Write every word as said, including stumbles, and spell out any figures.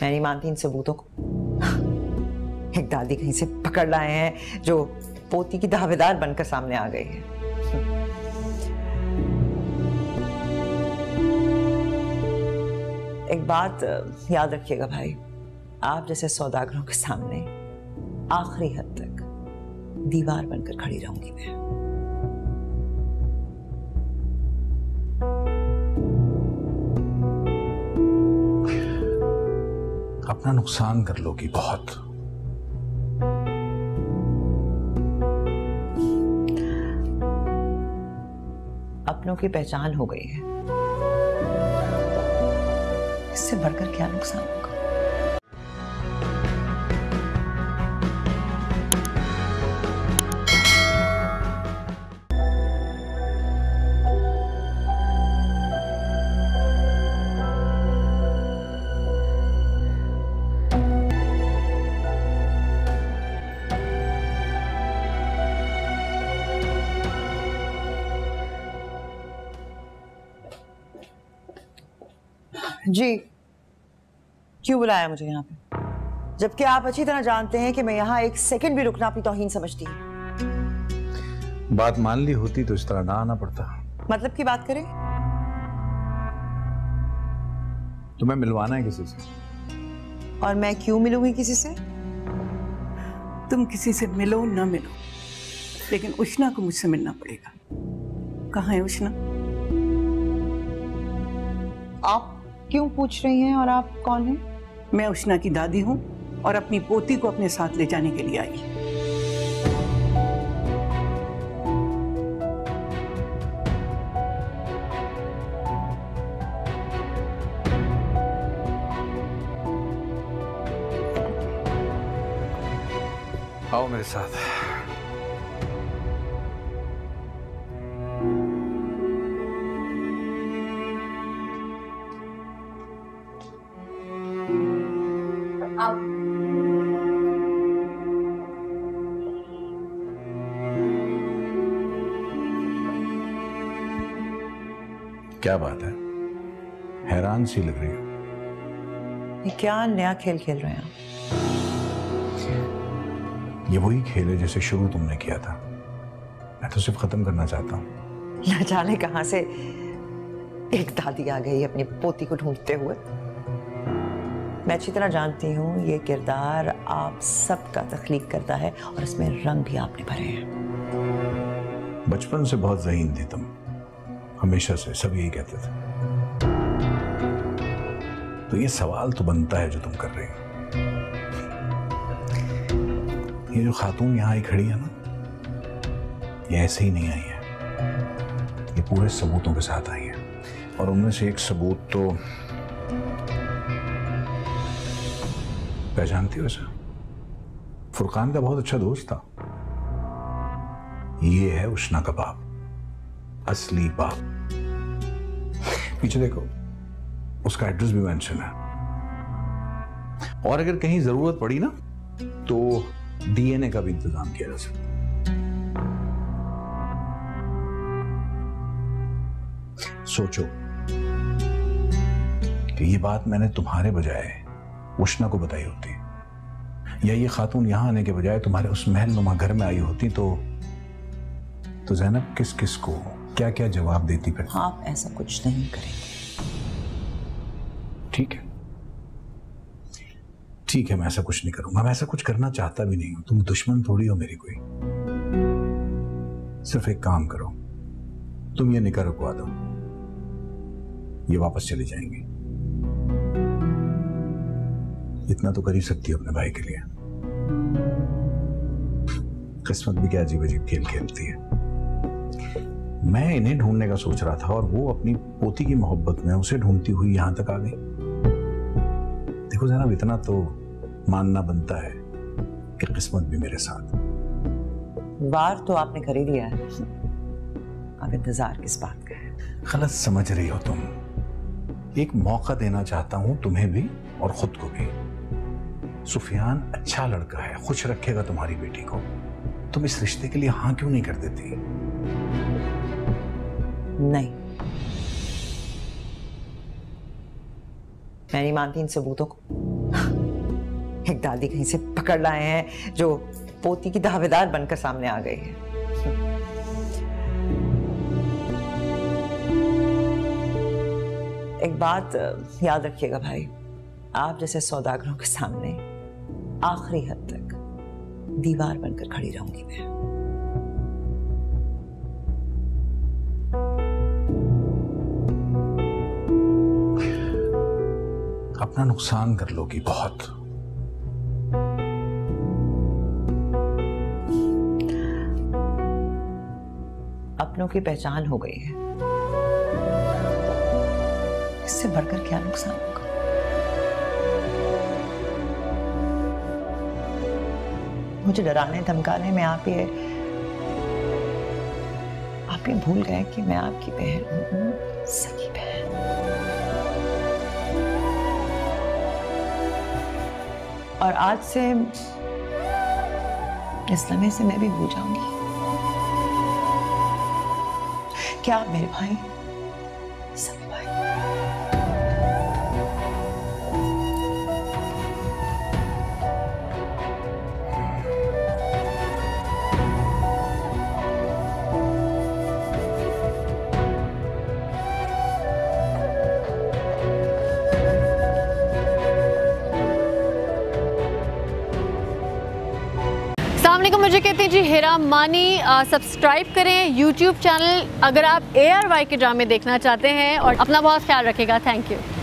मैं नहीं मानती इन सबूतों को। एक दादी कहीं से पकड़ लाए हैं जो पोती की दावेदार बनकर सामने आ गई है। एक बात याद रखिएगा भाई, आप जैसे सौदागरों के सामने आखिरी हद तक दीवार बनकर खड़ी रहूंगी मैं। अपना नुकसान कर लोगी बहुत। अपनों की पहचान हो गई है, इससे बढ़कर क्या नुकसान होगा। जी क्यों बुलाया मुझे यहाँ पे, जबकि आप अच्छी तरह जानते हैं कि मैं यहाँ एक सेकंड भी रुकना अपनी तौहीन समझती हूँ। बात मान ली होती तो इस तरह ना आना पड़ता। मतलब की बात करें? तुम्हें मिलवाना है किसी से। और मैं क्यों मिलूंगी किसी से? तुम किसी से मिलो ना मिलो, लेकिन उष्णा को मुझसे मिलना पड़ेगा। कहाँ है उष्णा? आप क्यों पूछ रही हैं और आप कौन हैं? मैं उष्णा की दादी हूँ और अपनी पोती को अपने साथ ले जाने के लिए आई। आओ मेरे साथ। क्या बात है, हैरान सी लग रही हो। ये क्या नया खेल खेल रहे हैं? ये वही खेल है जैसे शुरू तुमने किया था। मैं तो सिर्फ खत्म करना चाहता हूँ। न जाने कहाँ से एक दादी आ गई अपनी पोती को ढूंढते हुए। मैं अच्छी तरह जानती हूँ ये किरदार आप सबका तख्लीक करता है और इसमें रंग भी आपने भरे हैं। बचपन से बहुत ज़हीन थी तुम, हमेशा से सब यही कहते थे। तो ये सवाल तो बनता है जो तुम कर रही हो। ये जो खातून यहाँ आई खड़ी है ना, ये ऐसे ही नहीं आई है। ये पूरे सबूतों के साथ आई है और उनमें से एक सबूत तो पहचानती हो सर, फुरकान का बहुत अच्छा दोस्त था। ये है उष्णा का बाप, असली बाप। पीछे देखो, उसका एड्रेस भी मेंशन है। और अगर कहीं जरूरत पड़ी ना तो डीएनए का भी इंतजाम किया जा सकता है। सोचो कि ये बात मैंने तुम्हारे बजाय उष्णा को बताई होती, या ये खातून यहां आने के बजाय तुम्हारे उस महल नुमा घर में आई होती तो तो जैनब किस किस को क्या क्या जवाब देती फिर? आप ऐसा कुछ नहीं करेंगे। ठीक है ठीक है, मैं ऐसा कुछ नहीं करूंगा। मैं ऐसा कुछ करना चाहता भी नहीं हूं। तुम दुश्मन थोड़ी हो मेरी कोई। सिर्फ एक काम करो, तुम ये निकाह रुकवा दो, ये वापस चले जाएंगे। इतना तो कर ही सकती हो अपने भाई के लिए। किस्मत भी क्या अजीब अजीब खेल खेलती है। मैं इन्हें ढूंढने का सोच रहा था और वो अपनी पोती की मोहब्बत में उसे ढूंढती हुई यहां तक आ गई। देखो जनाब, इतना तो मानना बनता है कि किस्मत भी मेरे साथ। वार तो आपने कर ही लिया है, अब इंतजार किस बात का है? गलत समझ रही हो तुम। एक मौका देना चाहता हूं तुम्हें भी और खुद को भी। सुफियान अच्छा लड़का है, खुश रखेगा तुम्हारी बेटी को। तुम इस रिश्ते के लिए हाँ क्यों नहीं कर देती? नहीं, मैं नहीं मानती इन सबूतों को। एक दादी कहीं से पकड़ लाए हैं जो पोती की दावेदार बनकर सामने आ गई है। एक बात याद रखिएगा भाई, आप जैसे सौदागरों के सामने आखिरी हद तक दीवार बनकर खड़ी रहूंगी मैं। अपना नुकसान कर लोगी बहुत। अपनों की पहचान हो गई है, इससे बढ़कर क्या नुकसान होगा। मुझे डराने धमकाने में आप ये आप ये भूल गए कि मैं आपकी बहन हूं, सगी बहन। और आज से इस लम्हे से मैं भी भूल जाऊंगी क्या आप मेरे भाई, सब भाई। मुझे कहते हैं जी हीरा मानी, सब्सक्राइब करें यूट्यूब चैनल अगर आप ए आर वाई के ड्रामे देखना चाहते हैं, और अपना बहुत ख्याल रखिएगा। Thank you.